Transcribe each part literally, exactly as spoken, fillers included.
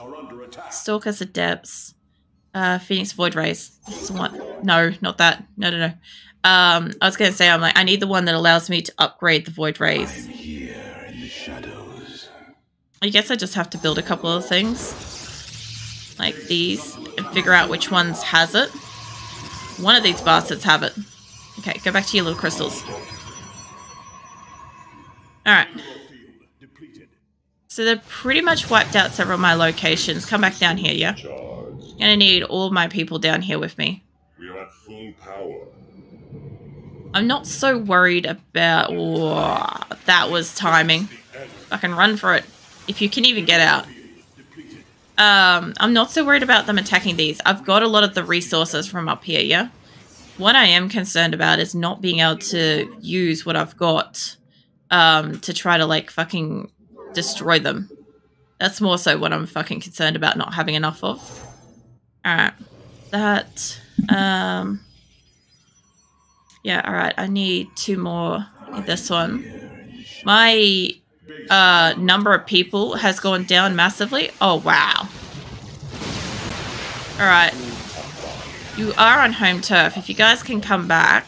are under attack. Stalker's Adepts. Uh, Phoenix Void Rays. No, not that. No, no, no. Um, I was going to say, I'm like, I need the one that allows me to upgrade the Void Rays. I'm here in the shadows. I guess I just have to build a couple of things. Like these. And figure out which ones has it. One of these bastards have it. Okay, go back to your little crystals. Alright. So they've pretty much wiped out several of my locations. Come back down here, yeah? I'm gonna need all my people down here with me. We are at full power. I'm not so worried about... Whoa, that was timing. I can run for it. If you can even get out. Um, I'm not so worried about them attacking these. I've got a lot of the resources from up here, yeah? What I am concerned about is not being able to use what I've got um, to try to, like, fucking destroy them. That's more so what I'm fucking concerned about not having enough of. Alright. That, um... yeah, alright. I need two more. I need this one. My uh, number of people has gone down massively. Oh, wow. Alright. You are on home turf. If you guys can come back,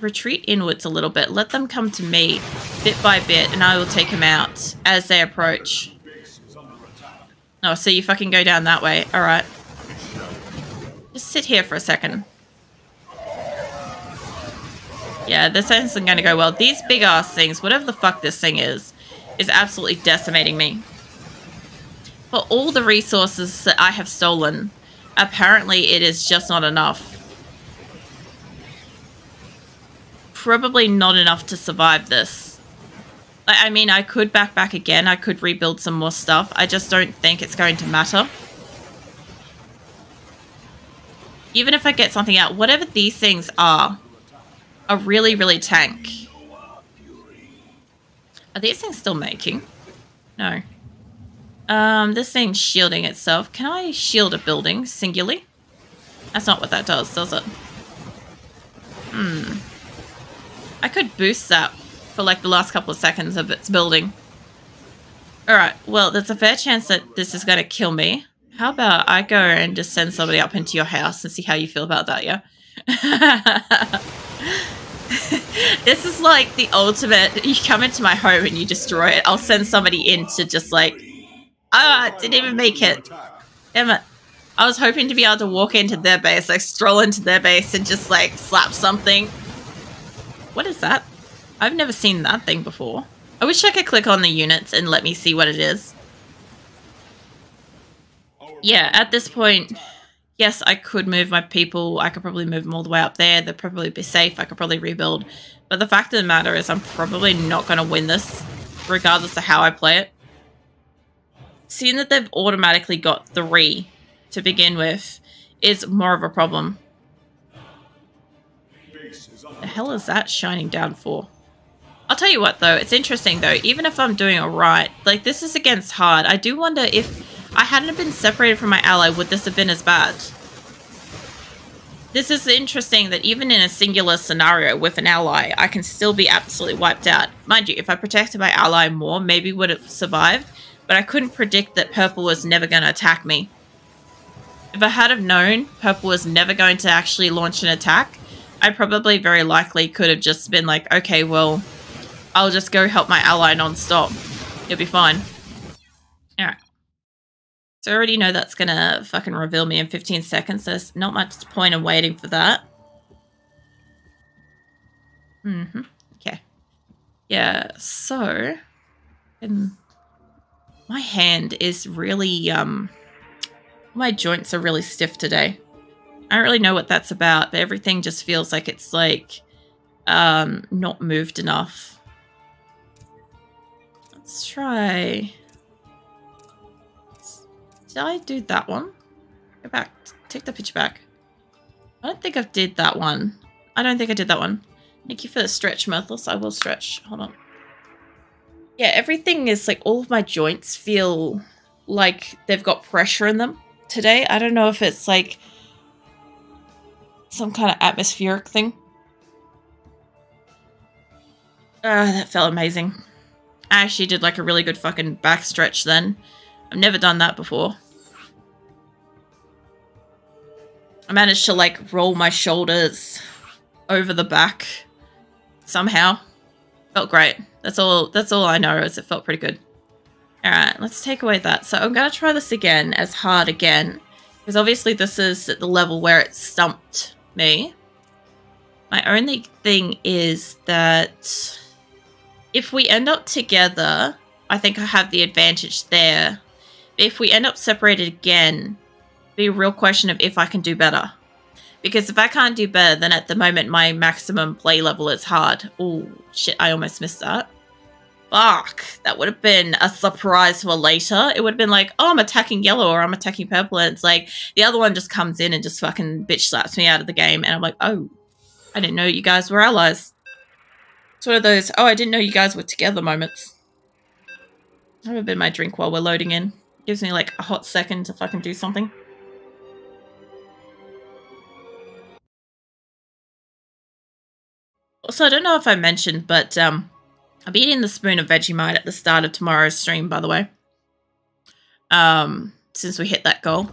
retreat inwards a little bit. Let them come to me bit by bit, and I will take them out as they approach. Oh, so you fucking go down that way. Alright. Just sit here for a second. Yeah, this isn't going to go well. These big-ass things, whatever the fuck this thing is, is absolutely decimating me. For all the resources that I have stolen... apparently it is just not enough. Probably not enough to survive this. I, I mean, I could back back again. I could rebuild some more stuff. I just don't think it's going to matter. Even if I get something out, whatever these things are, are really, really tank. Are these things still making? No. Um, this thing's shielding itself. Can I shield a building singularly? That's not what that does, does it? Hmm. I could boost that for like the last couple of seconds of its building. Alright, well, there's a fair chance that this is going to kill me. How about I go and just send somebody up into your house and see how you feel about that, yeah? This is like the ultimate, you come into my home and you destroy it. I'll send somebody in to just like... ah, oh, didn't even make it. Damn it. I was hoping to be able to walk into their base, like stroll into their base and just like slap something. What is that? I've never seen that thing before. I wish I could click on the units and let me see what it is. Yeah, at this point, yes, I could move my people. I could probably move them all the way up there. They'd probably be safe. I could probably rebuild. But the fact of the matter is I'm probably not going to win this, regardless of how I play it. Seeing that they've automatically got three to begin with is more of a problem. The hell is that shining down for? I'll tell you what though, it's interesting though, even if I'm doing alright, like this is against hard. I do wonder if I hadn't been separated from my ally, would this have been as bad? This is interesting that even in a singular scenario with an ally, I can still be absolutely wiped out. Mind you, if I protected my ally more, maybe would have survived. But I couldn't predict that purple was never going to attack me. If I had have known purple was never going to actually launch an attack, I probably very likely could have just been like, okay, well, I'll just go help my ally non-stop. It'll be fine. Alright. So I already know that's going to fucking reveal me in fifteen seconds. So there's not much point in waiting for that. Mm-hmm. Okay. Yeah, so... and my hand is really, um, my joints are really stiff today. I don't really know what that's about, but everything just feels like it's like, um, not moved enough. Let's try. Did I do that one? Go back. Take the picture back. I don't think I did that one. I don't think I did that one. Thank you for the stretch, Mirthos. I will stretch. Hold on. Yeah, everything is like all of my joints feel like they've got pressure in them today. I don't know if it's like some kind of atmospheric thing. Ah, that felt amazing. I actually did like a really good fucking back stretch then. I've never done that before. I managed to like roll my shoulders over the back somehow. Felt great. That's all that's all I know is it felt pretty good. Alright, let's take away that. So I'm gonna try this again as hard again. Because obviously this is at the level where it stumped me. My only thing is that if we end up together, I think I have the advantage there. If we end up separated again, it'd be a real question of if I can do better. Because if I can't do better, then at the moment my maximum play level is hard. Oh shit, I almost missed that. Fuck, that would have been a surprise for later. It would have been like, oh, I'm attacking yellow or I'm attacking purple. And it's like, the other one just comes in and just fucking bitch slaps me out of the game. And I'm like, oh, I didn't know you guys were allies. It's one of those, oh, I didn't know you guys were together moments. I'm gonna bit my drink while we're loading in. Gives me like a hot second to fucking do something. Also, I don't know if I mentioned, but um, I'll be eating the spoon of Vegemite at the start of tomorrow's stream, by the way. Um, since we hit that goal.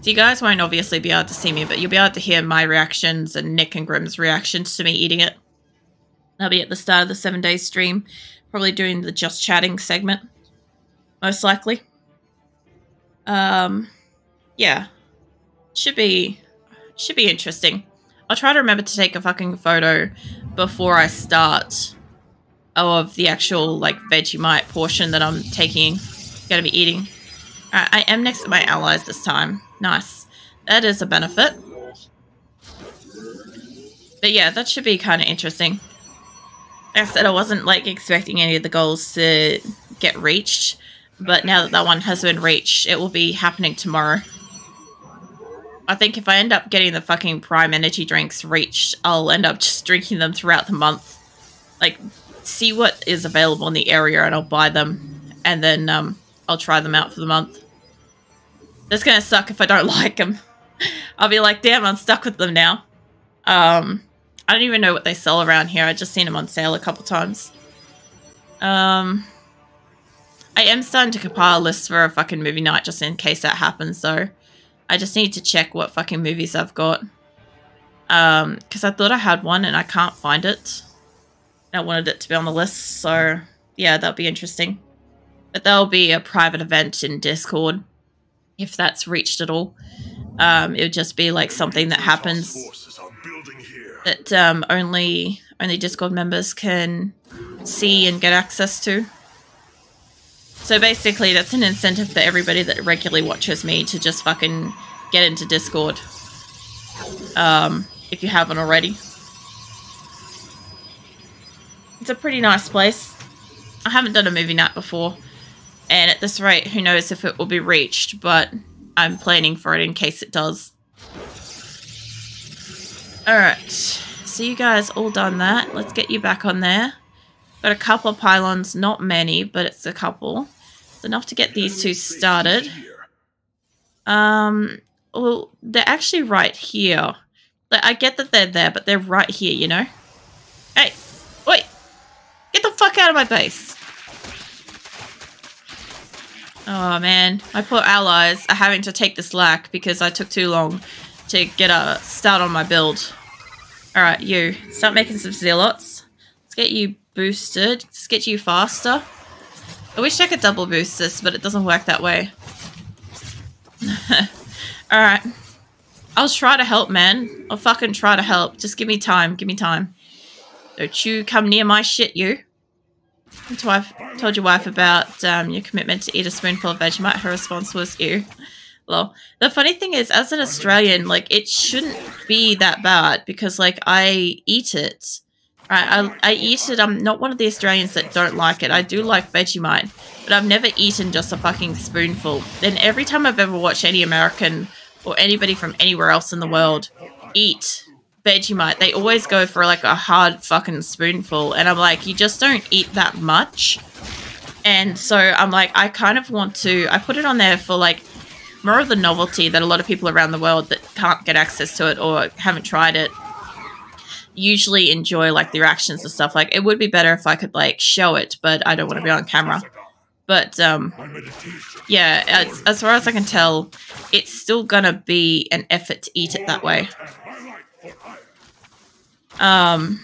So you guys won't obviously be able to see me, but you'll be able to hear my reactions and Nick and Grim's reactions to me eating it. I'll be at the start of the seven day stream, probably doing the just chatting segment, most likely. Um, yeah, should be should be interesting. I'll try to remember to take a fucking photo before I start of the actual like Vegemite portion that I'm taking, gonna be eating. All right, I am next to my allies this time. Nice, that is a benefit. But yeah, that should be kind of interesting. I said I wasn't like expecting any of the goals to get reached, but now that that one has been reached, it will be happening tomorrow. I think if I end up getting the fucking prime energy drinks reached, I'll end up just drinking them throughout the month. Like, see what is available in the area and I'll buy them, and then um, I'll try them out for the month. That's gonna suck if I don't like them. I'll be like, damn, I'm stuck with them now. Um... I don't even know what they sell around here. I've just seen them on sale a couple times. Um, I am starting to compile lists for a fucking movie night just in case that happens, so I just need to check what fucking movies I've got. Um, because I thought I had one and I can't find it. I wanted it to be on the list, so yeah, that'll be interesting. But that'll be a private event in Discord, if that's reached at all. Um, it would just be like something that happens that um, only only Discord members can see and get access to. So basically that's an incentive for everybody that regularly watches me to just fucking get into Discord. Um, if you haven't already. It's a pretty nice place. I haven't done a movie night before. And at this rate, who knows if it will be reached, but I'm planning for it in case it does. Alright, so you guys all done that. Let's get you back on there. Got a couple of pylons, not many, but it's a couple. It's enough to get these two started. Um, well, they're actually right here. I get that they're there, but they're right here, you know? Hey, wait! Get the fuck out of my base! Oh man, my poor allies are having to take the slack because I took too long to get a start on my build. Alright, you. Start making some zealots. Let's get you boosted. Let's get you faster. I wish I could double boost this, but it doesn't work that way. Alright. I'll try to help, man. I'll fucking try to help. Just give me time. Give me time. Don't you come near my shit, you. I told your wife about um, your commitment to eat a spoonful of Vegemite. Her response was, ew. Well, the funny thing is, as an Australian, like, it shouldn't be that bad because, like, I eat it. Right? I, I eat it. I'm not one of the Australians that don't like it. I do like Vegemite, but I've never eaten just a fucking spoonful. And every time I've ever watched any American or anybody from anywhere else in the world eat Vegemite, they always go for, like, a hard fucking spoonful. And I'm like, you just don't eat that much. And so I'm like, I kind of want to... I put it on there for, like... more of the novelty that a lot of people around the world that can't get access to it or haven't tried it usually enjoy, like the reactions and stuff. Like, it would be better if I could like show it, but I don't want to be on camera. But, um, yeah, as, as far as I can tell, it's still gonna be an effort to eat it that way. Um,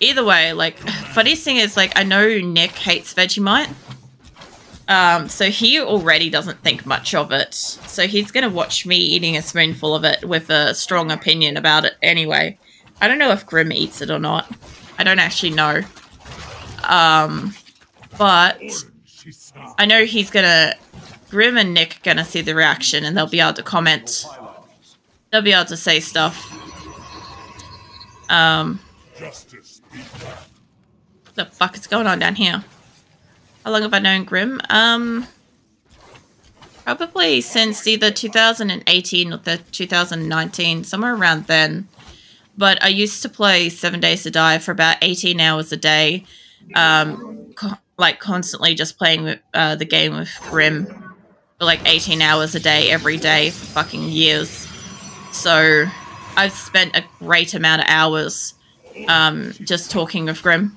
either way, like, funniest thing is, like, I know Nick hates Vegemite. Um, so he already doesn't think much of it. So he's gonna watch me eating a spoonful of it with a strong opinion about it anyway. I don't know if Grim eats it or not. I don't actually know. Um, but... I know he's gonna, Grim and Nick are gonna see the reaction and they'll be able to comment. They'll be able to say stuff. Um, what the fuck is going on down here? How long have I known Grim? Um, probably since either two thousand eighteen or the two thousand nineteen, somewhere around then. But I used to play Seven Days to Die for about eighteen hours a day. Um, like constantly just playing uh, the game with Grim for like eighteen hours a day every day for fucking years. So I've spent a great amount of hours um, just talking with Grim.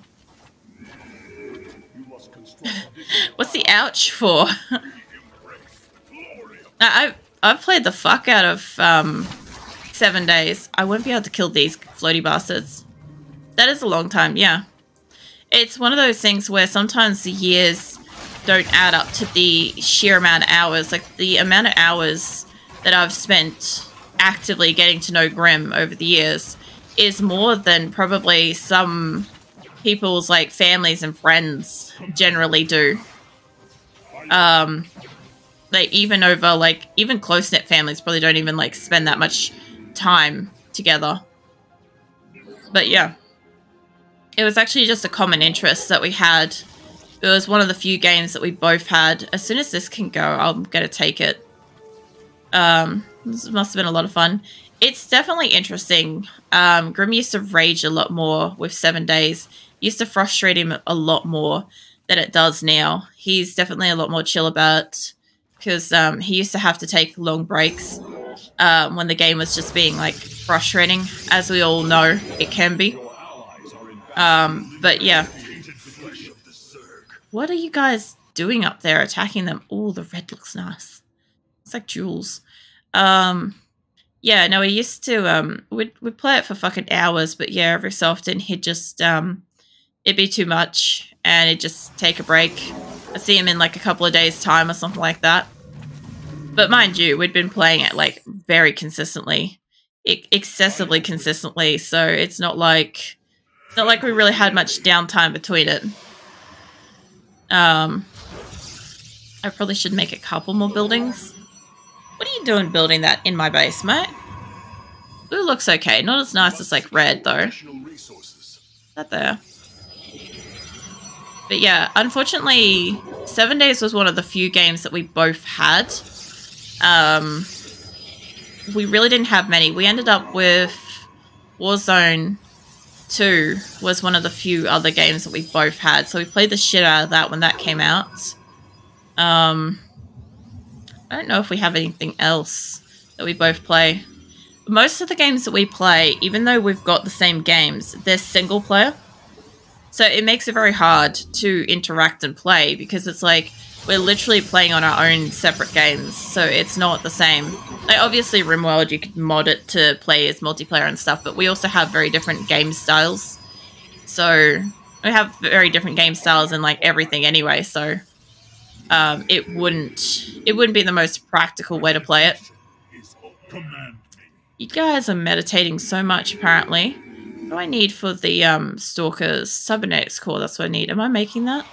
What's the ouch for? I've, I've played the fuck out of um, Seven Days. I won't be able to kill these floaty bastards. That is a long time, yeah. It's one of those things where sometimes the years don't add up to the sheer amount of hours. Like, the amount of hours that I've spent actively getting to know Grim over the years is more than probably some people's, like, families and friends generally do. Um, like, even over, like, even close-knit families probably don't even, like, spend that much time together. But, yeah. It was actually just a common interest that we had. It was one of the few games that we both had. As soon as this can go, I'm going to take it. Um, this must have been a lot of fun. It's definitely interesting. Um, Grim used to rage a lot more with Seven Days. It used to frustrate him a lot more than it does now. He's definitely a lot more chill about it because um, he used to have to take long breaks um, when the game was just being like frustrating. As we all know, it can be. Um, but yeah. What are you guys doing up there attacking them? Oh, the red looks nice. It's like jewels. Um, yeah, no, we used to, um, we'd, we'd play it for fucking hours, but yeah, every so often he'd just, um, it'd be too much and he'd just take a break. I'd see him in like a couple of days' time or something like that. But mind you, we'd been playing it like very consistently, e- excessively consistently. So it's not like... not like we really had much downtime between it. Um, I probably should make a couple more buildings. What are you doing building that in my base, mate? Blue looks okay. Not as nice as, like, red, though. That there. But yeah, unfortunately, Seven Days was one of the few games that we both had. Um, we really didn't have many. We ended up with Warzone two was one of the few other games that we both had, so we played the shit out of that when that came out. Um, I don't know if we have anything else that we both play. Most of the games that we play, even though we've got the same games, they're single player. So it makes it very hard to interact and play because it's like we're literally playing on our own separate games, so it's not the same. Like, obviously, RimWorld, you could mod it to play as multiplayer and stuff, but we also have very different game styles. So, we have very different game styles and, like, everything anyway, so um, it wouldn't it wouldn't be the most practical way to play it. You guys are meditating so much, apparently. What do I need for the um, Stalker's Cybernetics Core? That's what I need. Am I making that?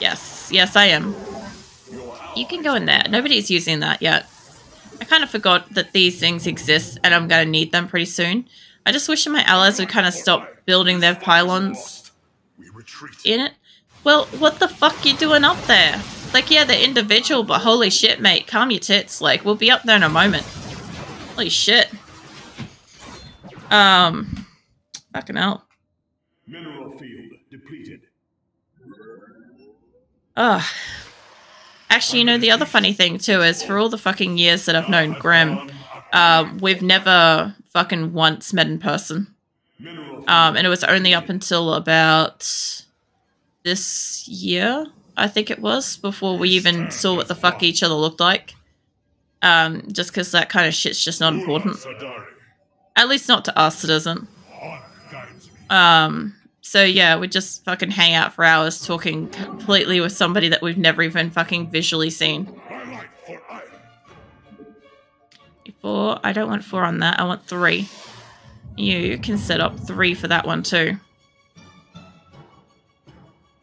Yes, yes, I am. You can go in there. Nobody's using that yet. I kind of forgot that these things exist and I'm going to need them pretty soon. I just wish my allies would kind of stop building their pylons in it. Well, what the fuck you doing up there? Like, yeah, they're individual, but holy shit, mate. Calm your tits. Like, we'll be up there in a moment. Holy shit. Um, fucking hell. Mineral field depleted. Ugh. Actually, you know, the other funny thing, too, is for all the fucking years that I've known Grim, uh, we've never fucking once met in person. Um, and it was only up until about this year I think it was, before we even saw what the fuck each other looked like. Um, just because that kind of shit's just not important. At least not to us, it isn't. Um, so yeah, we just fucking hang out for hours talking completely with somebody that we've never even fucking visually seen. Four. I don't want four on that. I want three. You can set up three for that one too.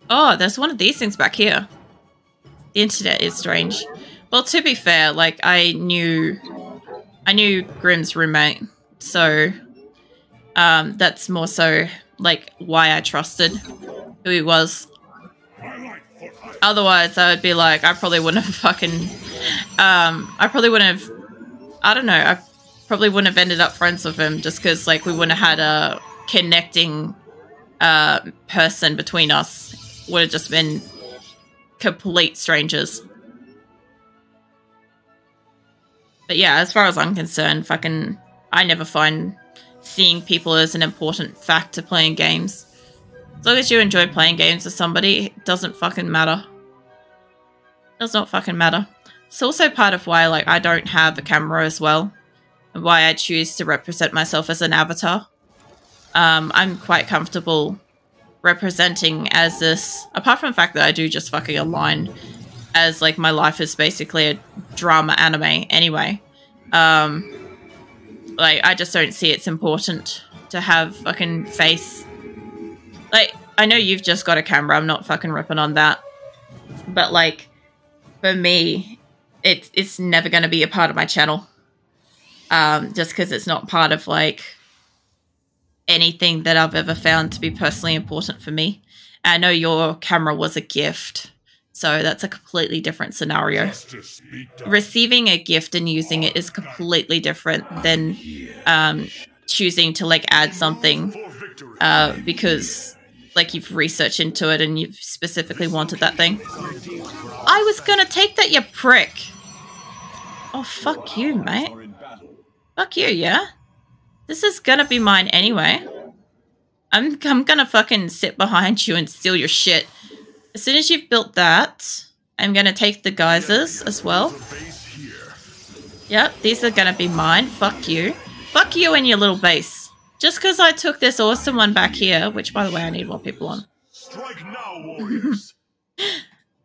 Oh, there's one of these things back here. The internet is strange. Well, to be fair, like, I knew... I knew Grimm's roommate, so... Um, that's more so, like, why I trusted who he was. Otherwise, I would be like, I probably wouldn't have fucking... Um, I probably wouldn't have... I don't know, I probably wouldn't have ended up friends with him just because, like, we wouldn't have had a connecting uh, person between us. Would have just been complete strangers. But yeah, as far as I'm concerned, fucking, I never find seeing people as an important fact to playing games. As long as you enjoy playing games with somebody, it doesn't fucking matter. It does not fucking matter. It's also part of why, like, I don't have a camera as well, and why I choose to represent myself as an avatar. Um, I'm quite comfortable representing as this, apart from the fact that I do just fucking align as, like, my life is basically a drama anime anyway. Um, like, I just don't see it's important to have fucking face. Like, I know you've just got a camera, I'm not fucking ripping on that. But, like, for me, it's, it's never going to be a part of my channel. Um, just because it's not part of, like, anything that I've ever found to be personally important for me. And I know your camera was a gift, so that's a completely different scenario. Receiving a gift and using it is completely different than um, choosing to, like, add something uh, because, like, you've researched into it and you've specifically wanted that thing. I was gonna take that, you prick! Oh, fuck you, mate. Fuck you, yeah? This is gonna be mine anyway. I'm, I'm gonna fucking sit behind you and steal your shit. As soon as you've built that, I'm gonna take the geysers as well. Yep, these are gonna be mine. Fuck you. Fuck you and your little base. Just because I took this awesome one back here, which, by the way, I need more people on. Strike now, warriors.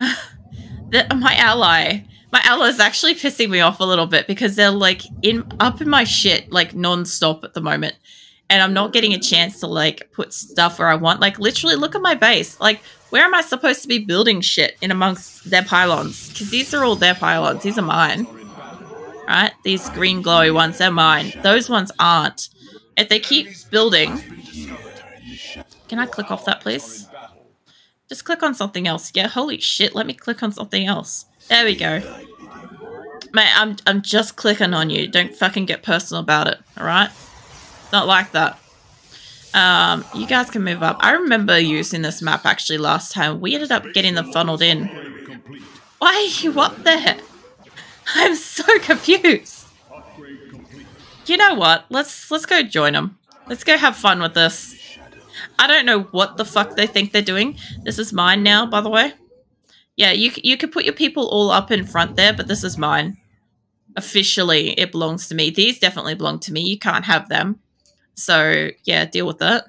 The, my ally. My ally is actually pissing me off a little bit because they're, like, in up in my shit, like, non-stop at the moment. And I'm not getting a chance to, like, put stuff where I want. Like, literally, look at my base. Like, where am I supposed to be building shit in amongst their pylons? Because these are all their pylons. These are mine. Right? These green glowy ones, they're mine. Those ones aren't. If they keep building... Can I click off that, please? Just click on something else. Yeah, holy shit, let me click on something else. There we go. Mate, I'm, I'm just clicking on you. Don't fucking get personal about it, alright? Not like that. Um, you guys can move up. I remember using this map, actually, last time. We ended up getting them funneled in. Why are you up there? I'm so confused. You know what? Let's, let's go join them. Let's go have fun with this. I don't know what the fuck they think they're doing. This is mine now, by the way. Yeah, you, you could put your people all up in front there, but this is mine. Officially, it belongs to me. These definitely belong to me. You can't have them. So, yeah, deal with that.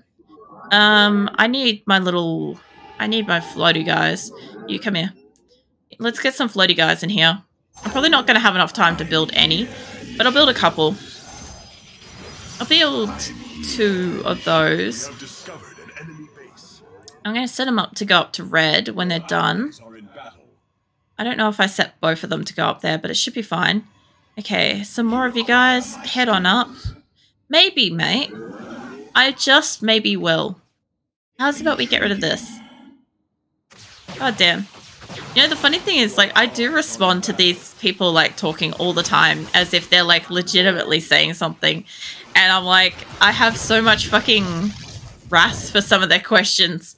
Um, I need my little... I need my floaty guys. You, come here. Let's get some floaty guys in here. I'm probably not going to have enough time to build any, but I'll build a couple. I'll build two of those. I'm going to set them up to go up to red when they're done. I don't know if I set both of them to go up there, but it should be fine. Okay, some more of you guys. Head on up. Maybe, mate. I just maybe will. How's about we get rid of this? God damn. You know, the funny thing is, like, I do respond to these people, like, talking all the time as if they're, like, legitimately saying something. And I'm like, I have so much fucking... wrath for some of their questions.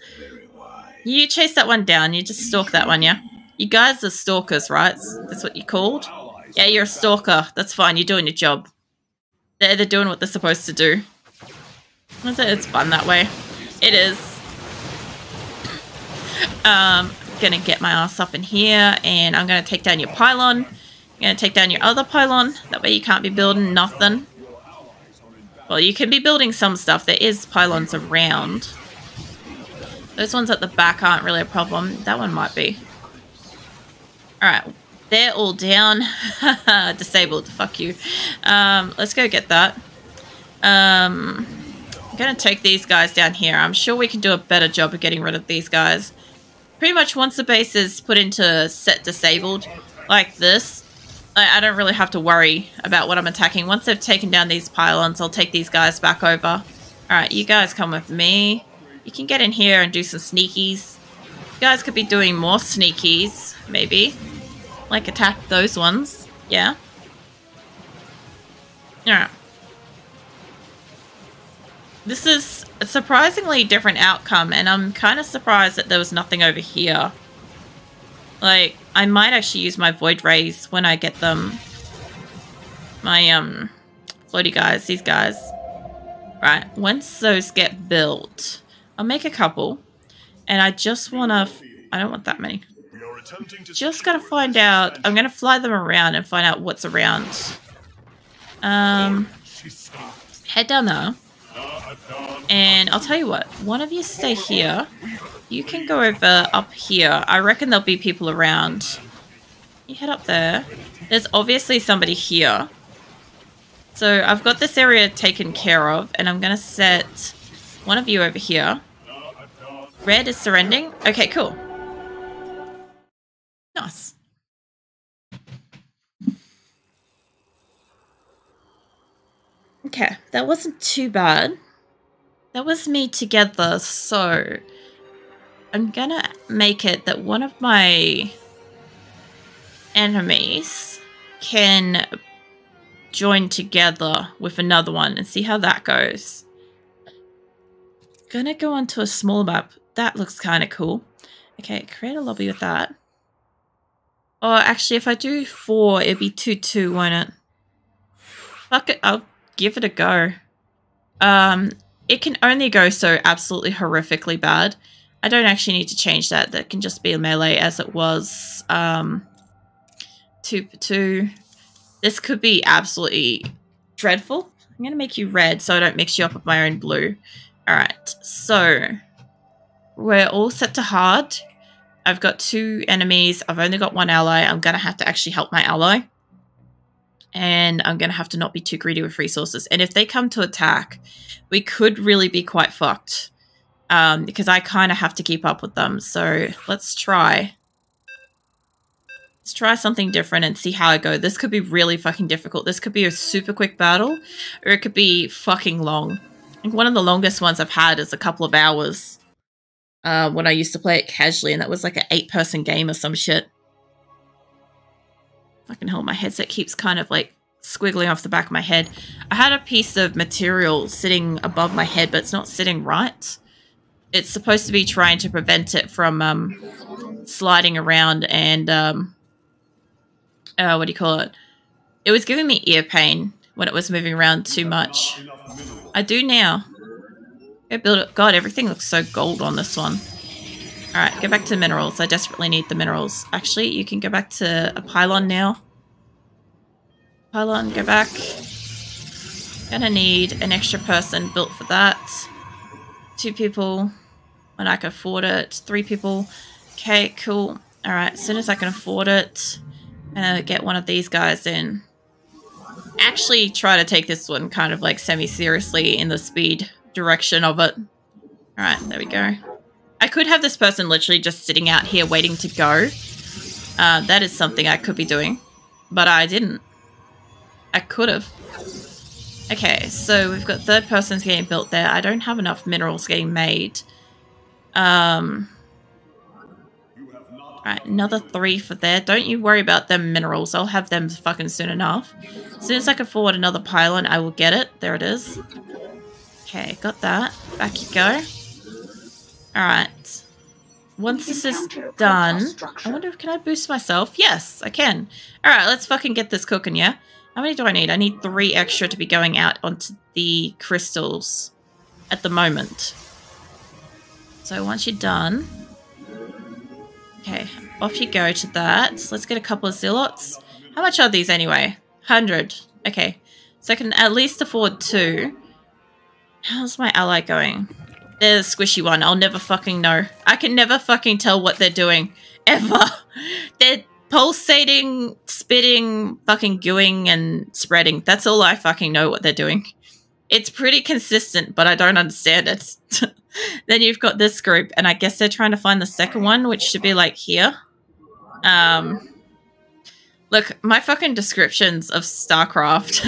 You chase that one down. You just stalk that one, yeah? You guys are stalkers, right? That's what you're called? Yeah, you're a stalker. That's fine. You're doing your job. They're, they're doing what they're supposed to do. It's fun that way. It is. Um, going to get my ass up in here, and I'm going to take down your pylon. I'm going to take down your other pylon. That way you can't be building nothing. Well, you can be building some stuff. There is pylons around. Those ones at the back aren't really a problem. That one might be. Alright, they're all down. Disabled, fuck you. Um, let's go get that. Um, I'm going to take these guys down here. I'm sure we can do a better job of getting rid of these guys. Pretty much once the base is put into set disabled like this, I, I don't really have to worry about what I'm attacking. Once they've taken down these pylons, I'll take these guys back over. Alright, you guys come with me. You can get in here and do some sneakies. You guys could be doing more sneakies, maybe. Like attack those ones. Yeah. Alright. This is a surprisingly different outcome, and I'm kind of surprised that there was nothing over here. Like, I might actually use my void rays when I get them. My, um, floaty guys, these guys. Right, once those get built, I'll make a couple. And I just want to... I don't want that many. Just gotta find out... I'm gonna fly them around and find out what's around. Um, head down there. And I'll tell you what. One of you stay here. You can go over up here. I reckon there'll be people around. You head up there. There's obviously somebody here. So I've got this area taken care of. And I'm going to set one of you over here. Red is surrendering. Okay, cool. Nice. Okay, that wasn't too bad. That was me together, so... I'm gonna make it that one of my enemies can join together with another one and see how that goes. Gonna go onto a smaller map. That looks kind of cool. Okay, create a lobby with that. Or actually, if I do four, it'd be two two, won't it? Fuck it, I'll give it a go. Um, it can only go so absolutely horrifically bad. I don't actually need to change that. That can just be a melee as it was. Um, two for two. This could be absolutely dreadful. I'm going to make you red so I don't mix you up with my own blue. Alright, so we're all set to hard. I've got two enemies. I've only got one ally. I'm going to have to actually help my ally. And I'm going to have to not be too greedy with resources. And if they come to attack, we could really be quite fucked. Um, because I kind of have to keep up with them. So let's try. Let's try something different and see how I go. This could be really fucking difficult. This could be a super quick battle, or it could be fucking long. I think one of the longest ones I've had is a couple of hours uh, when I used to play it casually, and that was like an eight-person game or some shit. Fucking hell, my headset keeps kind of like squiggling off the back of my head. I had a piece of material sitting above my head, but it's not sitting right. It's supposed to be trying to prevent it from um, sliding around and, um, uh, what do you call it? It was giving me ear pain when it was moving around too much. I do now. Go build it. God, everything looks so gold on this one. Alright, go back to minerals. I desperately need the minerals. Actually, you can go back to a pylon now. Pylon, go back. Gonna need an extra person built for that. Two people, when I can afford it. Three people. Okay, cool. Alright, as soon as I can afford it, I'm gonna get one of these guys in. Actually try to take this one kind of like semi-seriously in the speed direction of it. Alright, there we go. I could have this person literally just sitting out here waiting to go. Uh, that is something I could be doing. But I didn't. I could have. Okay, so we've got third persons getting built there. I don't have enough minerals getting made. Um, right, another three for there. Don't you worry about them minerals. I'll have them fucking soon enough. As soon as I can afford another pylon, I will get it. There it is. Okay, got that. Back you go. Alright. Once this is done... I wonder, can I boost myself? Yes, I can. Alright, let's fucking get this cooking, yeah? How many do I need? I need three extra to be going out onto the crystals at the moment. So once you're done, Okay, off you go to that. Let's get a couple of zealots. How much are these anyway? one hundred. Okay, so I can at least afford two. How's my ally going? They're the squishy one. I'll never fucking know. I can never fucking tell what they're doing. Ever. They're pulsating, spitting, fucking gooing, and spreading. That's all I fucking know what they're doing. It's pretty consistent, but I don't understand it. Then you've got this group, and I guess they're trying to find the second one, which should be, like, here. Um, look, my fucking descriptions of StarCraft,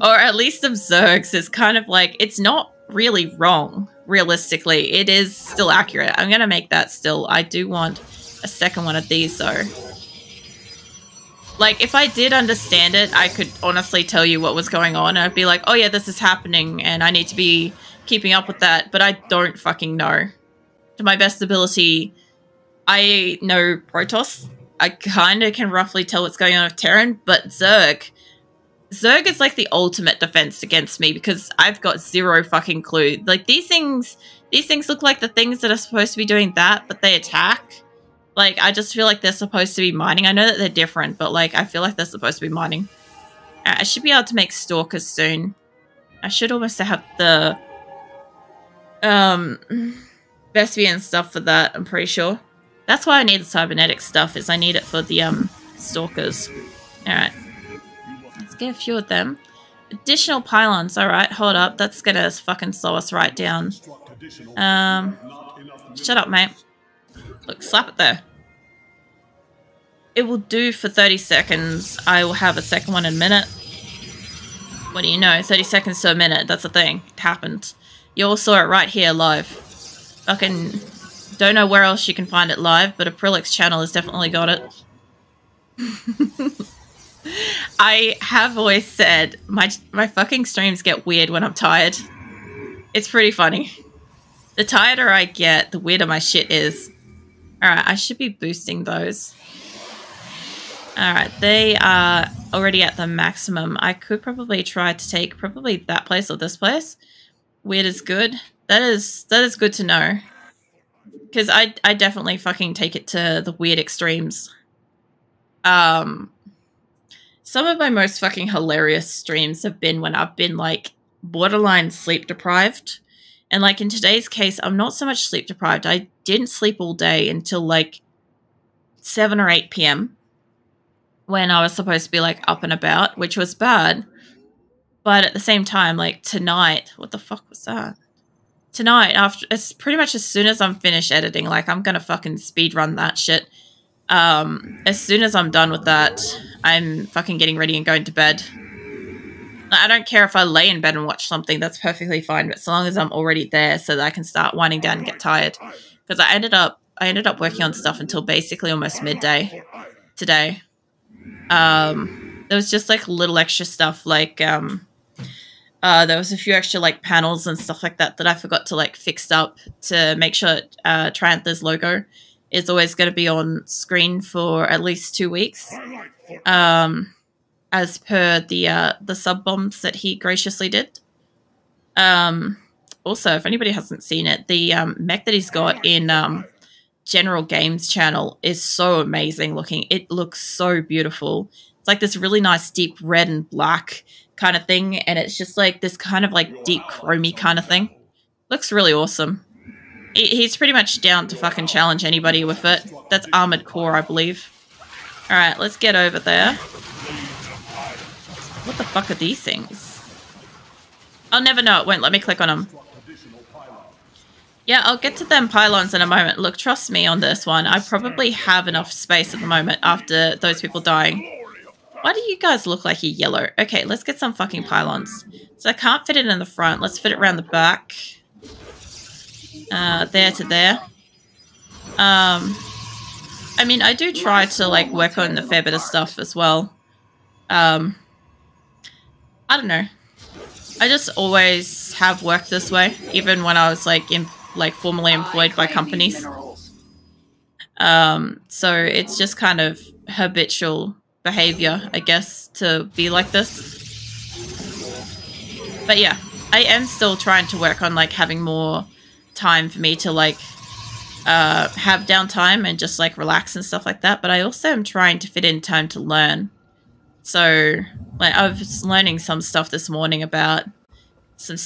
or at least of Zergs, is kind of like, it's not really wrong, realistically. It is still accurate. I'm going to make that still. I do want a second one of these, though. Like, if I did understand it, I could honestly tell you what was going on. I'd be like, oh yeah, this is happening, and I need to be keeping up with that. But I don't fucking know. To my best ability, I know Protoss. I kind of can roughly tell what's going on with Terran. But Zerg... Zerg is like the ultimate defense against me, because I've got zero fucking clue. Like, these things... These things look like the things that are supposed to be doing that, but they attack... Like, I just feel like they're supposed to be mining. I know that they're different, but, like, I feel like they're supposed to be mining. I should be able to make Stalkers soon. I should almost have the um, Vespian stuff for that, I'm pretty sure. That's why I need the cybernetic stuff, is I need it for the um Stalkers. Alright. Let's get a few of them. Additional pylons, alright, hold up. That's gonna fucking slow us right down. Um, shut up, mate. Look, slap it there. It will do for thirty seconds. I will have a second one in a minute. What do you know? thirty seconds to a minute. That's the thing. It happened. You all saw it right here live. Fucking don't know where else you can find it live, but Acrylic's channel has definitely got it. I have always said my, my fucking streams get weird when I'm tired. It's pretty funny. The tireder I get, the weirder my shit is. Alright, I should be boosting those. Alright, they are already at the maximum. I could probably try to take probably that place or this place. Weird is good. That is that is good to know. Because I, I definitely fucking take it to the weird extremes. Um, some of my most fucking hilarious streams have been when I've been, like, borderline sleep deprived. And, like, in today's case, I'm not so much sleep deprived. I didn't sleep all day until, like, seven or eight p m when I was supposed to be, like, up and about, which was bad. But at the same time, like, tonight... What the fuck was that? Tonight, after it's pretty much as soon as I'm finished editing, like, I'm gonna fucking speedrun that shit. Um, as soon as I'm done with that, I'm fucking getting ready and going to bed. I don't care if I lay in bed and watch something, that's perfectly fine, but so long as I'm already there so that I can start winding down and get tired. Because I ended up I ended up working on stuff until basically almost midday today. Um, there was just like little extra stuff, like um, uh, there was a few extra like panels and stuff like that that I forgot to like fix up to make sure uh, Triantha's logo is always going to be on screen for at least two weeks. Um... as per the uh, the sub-bombs that he graciously did. Um, also, if anybody hasn't seen it, the um, mech that he's got in um, General Games channel is so amazing looking. It looks so beautiful. It's like this really nice deep red and black kind of thing, and it's just like this kind of like deep chromey kind of thing. Looks really awesome. He's pretty much down to fucking challenge anybody with it. That's Armored Core, I believe. All right, let's get over there. What the fuck are these things? I'll never know. It won't let me click on them. Yeah, I'll get to them pylons in a moment. Look, trust me on this one. I probably have enough space at the moment after those people dying. Why do you guys look like you're yellow? Okay, let's get some fucking pylons. So I can't fit it in the front. Let's fit it around the back. Uh, there to there. Um, I mean, I do try to, like, work on a fair bit of stuff as well. Um... I don't know. I just always have worked this way, even when I was like in like formerly employed by companies. Um, so it's just kind of habitual behavior, I guess, to be like this. But yeah, I am still trying to work on like having more time for me to like uh, have downtime and just like relax and stuff like that. But I also am trying to fit in time to learn. So like I was learning some stuff this morning about some